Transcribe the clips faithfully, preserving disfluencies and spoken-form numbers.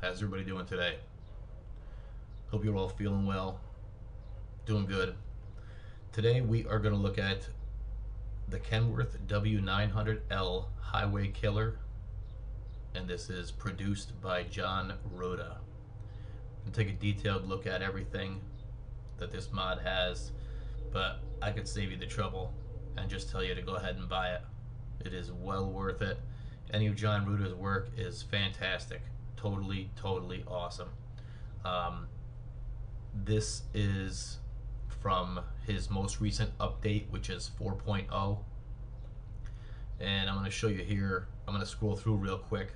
How's everybody doing today? Hope you're all feeling well, doing good. Today we are going to look at the Kenworth W nine hundred L Highway Killer, and this is produced by Jon Ruda. I'm going to take a detailed look at everything that this mod has, but I could save you the trouble and just tell you to go ahead and buy it. It is well worth it. Any of Jon Ruda's work is fantastic. Totally, totally awesome. Um, this is from his most recent update, which is four point oh. And I'm going to show you here, I'm going to scroll through real quick,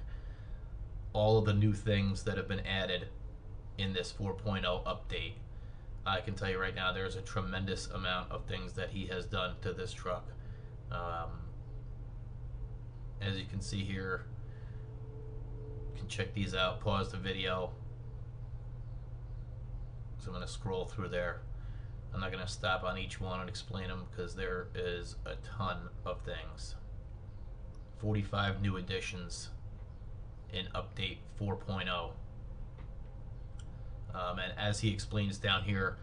all of the new things that have been added in this four point oh update. I can tell you right now, there's a tremendous amount of things that he has done to this truck. Um, as you can see here, can check these out, pause the video. So I'm going to scroll through there. I'm not going to stop on each one and explain them because there is a ton of things. forty-five new additions in update four point oh. Um, and as he explains down here,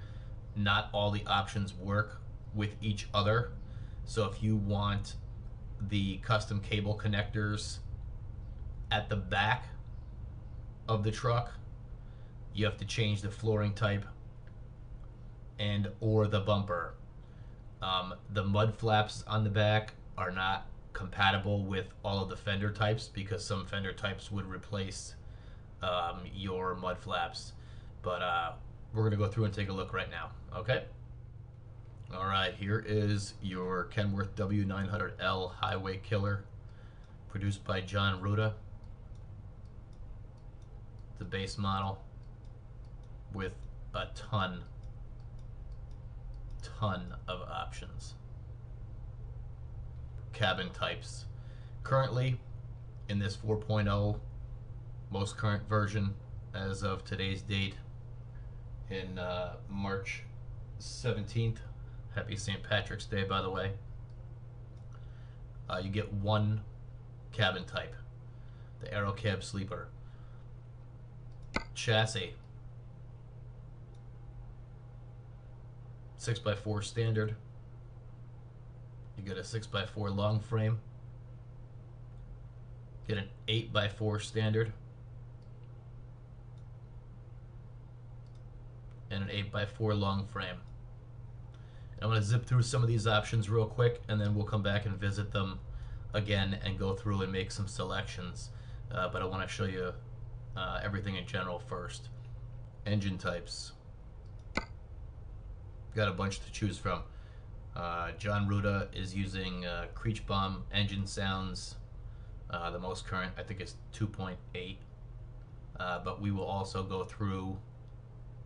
not all the options work with each other. So if you want the custom cable connectors at the back of the truck, you have to change the flooring type and or the bumper. Um, the mud flaps on the back are not compatible with all of the fender types because some fender types would replace um, your mud flaps, but uh, we're gonna go through and take a look right now. Okay, all right, here is your Kenworth W nine hundred L Highway Killer, produced by Jon Ruda. The base model with a ton, ton of options. Cabin types. Currently, in this four point oh, most current version as of today's date, in uh, March seventeenth, happy Saint Patrick's Day, by the way, uh, you get one cabin type, the Aero Cab Sleeper. Chassis, six by four standard. You get a six by four long frame. Get an eight by four standard. And an eight by four long frame. I'm going to zip through some of these options real quick, and then we'll come back and visit them again and go through and make some selections. Uh, but I want to show you Uh, everything in general first. Engine types. Got a bunch to choose from. Uh, Jon Ruda is using uh, Creech Bomb engine sounds. Uh, the most current, I think, is two point eight. Uh, but we will also go through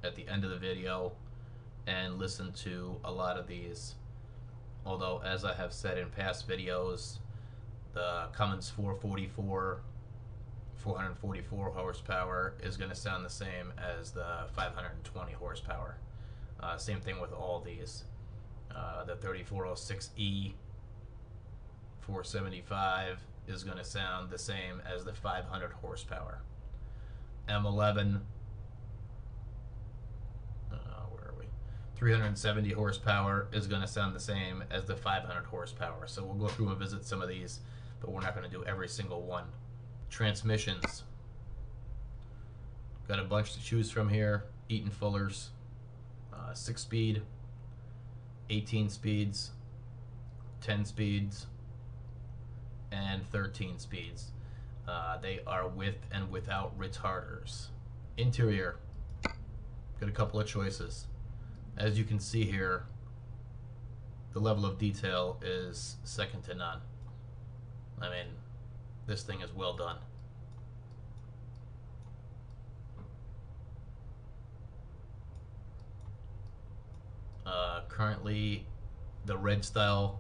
at the end of the video and listen to a lot of these. Although, as I have said in past videos, the Cummins four forty-four four hundred forty-four horsepower is going to sound the same as the five hundred twenty horsepower. Uh, same thing with all these. Uh, the thirty-four oh six E four seventy-five is going to sound the same as the five hundred horsepower. M eleven, uh, where are we? three hundred seventy horsepower is going to sound the same as the five hundred horsepower. So we'll go through and visit some of these, but we're not going to do every single one. Transmissions. Got a bunch to choose from here. Eaton Fullers, uh, six speed, eighteen speeds, ten speeds, and thirteen speeds. Uh, they are with and without retarders. Interior. Got a couple of choices. As you can see here, the level of detail is second to none. I mean, this thing is well done. Uh, currently, the red style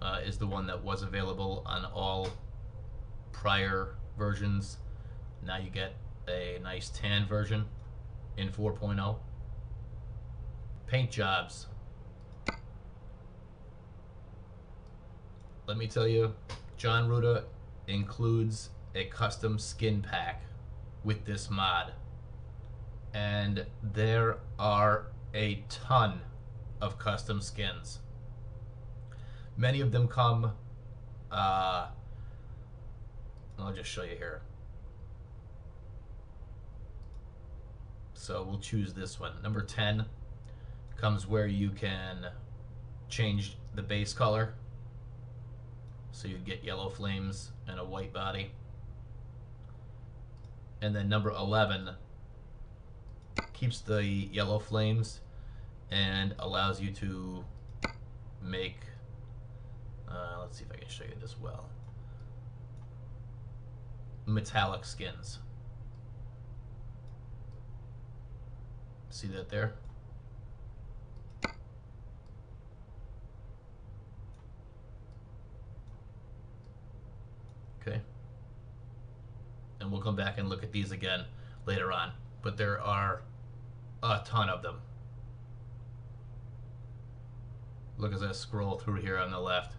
uh, is the one that was available on all prior versions. Now you get a nice tan version in four point oh. Paint jobs. Let me tell you, Jon Ruda includes a custom skin pack with this mod, and there are a ton of custom skins. Many of them come, uh, I'll just show you here. So we'll choose this one. Number ten comes where you can change the base color. So you'd get yellow flames and a white body. And then number eleven keeps the yellow flames and allows you to make, uh, let's see if I can show you this well, metallic skins. See that there? Okay. And we'll come back and look at these again later on, but there are a ton of them. Look as I scroll through here on the left.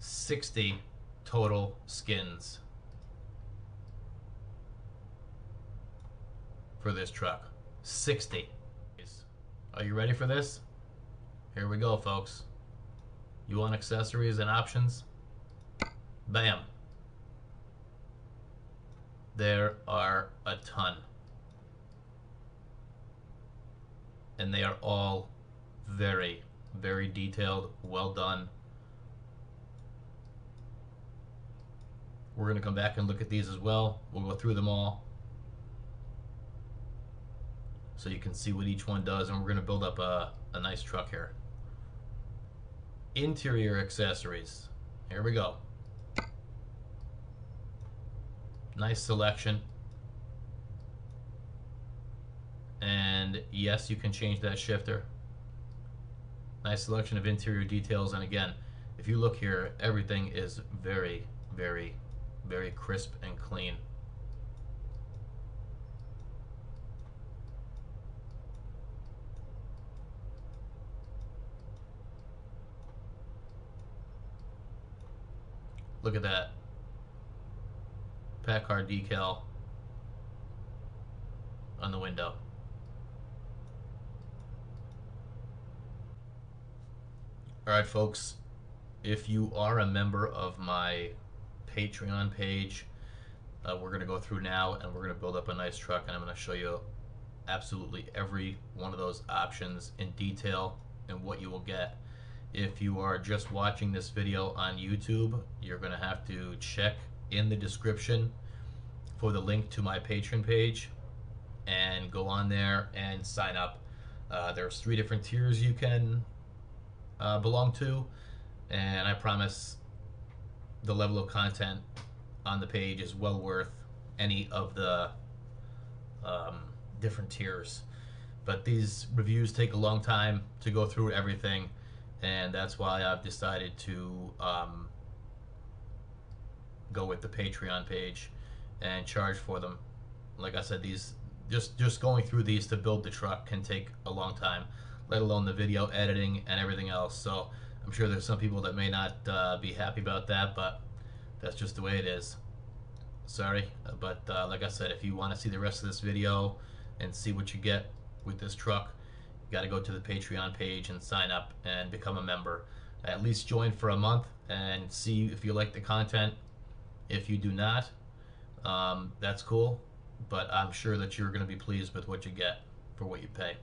sixty total skins for this truck. sixty. Are you ready for this? Here we go, folks. You want accessories and options? Bam. There are a ton. And they are all very, very detailed, well done. We're going to come back and look at these as well. We'll go through them all, so you can see what each one does, and we're gonna build up a, a nice truck here. Interior accessories, here we go. Nice selection. And yes, you can change that shifter. Nice selection of interior details, and again, if you look here, everything is very, very, very crisp and clean. Look at that. Packard decal on the window. Alright, folks, if you are a member of my Patreon page, uh, we're going to go through now and we're going to build up a nice truck, and I'm going to show you absolutely every one of those options in detail and what you will get. If you are just watching this video on YouTube, you're going to have to check in the description for the link to my Patreon page and go on there and sign up. Uh, there's three different tiers you can uh, belong to, and I promise the level of content on the page is well worth any of the um, different tiers. But these reviews take a long time to go through everything, and that's why I've decided to um, go with the Patreon page and charge for them. Like I said, these just just going through these to build the truck can take a long time, let alone the video editing and everything else. So I'm sure there's some people that may not uh, be happy about that, but that's just the way it is. Sorry, but uh, like I said, if you want to see the rest of this video and see what you get with this truck, got to go to the Patreon page and sign up and become a member. At least join for a month and see if you like the content. If you do not, um, that's cool, but I'm sure that you're going to be pleased with what you get for what you pay.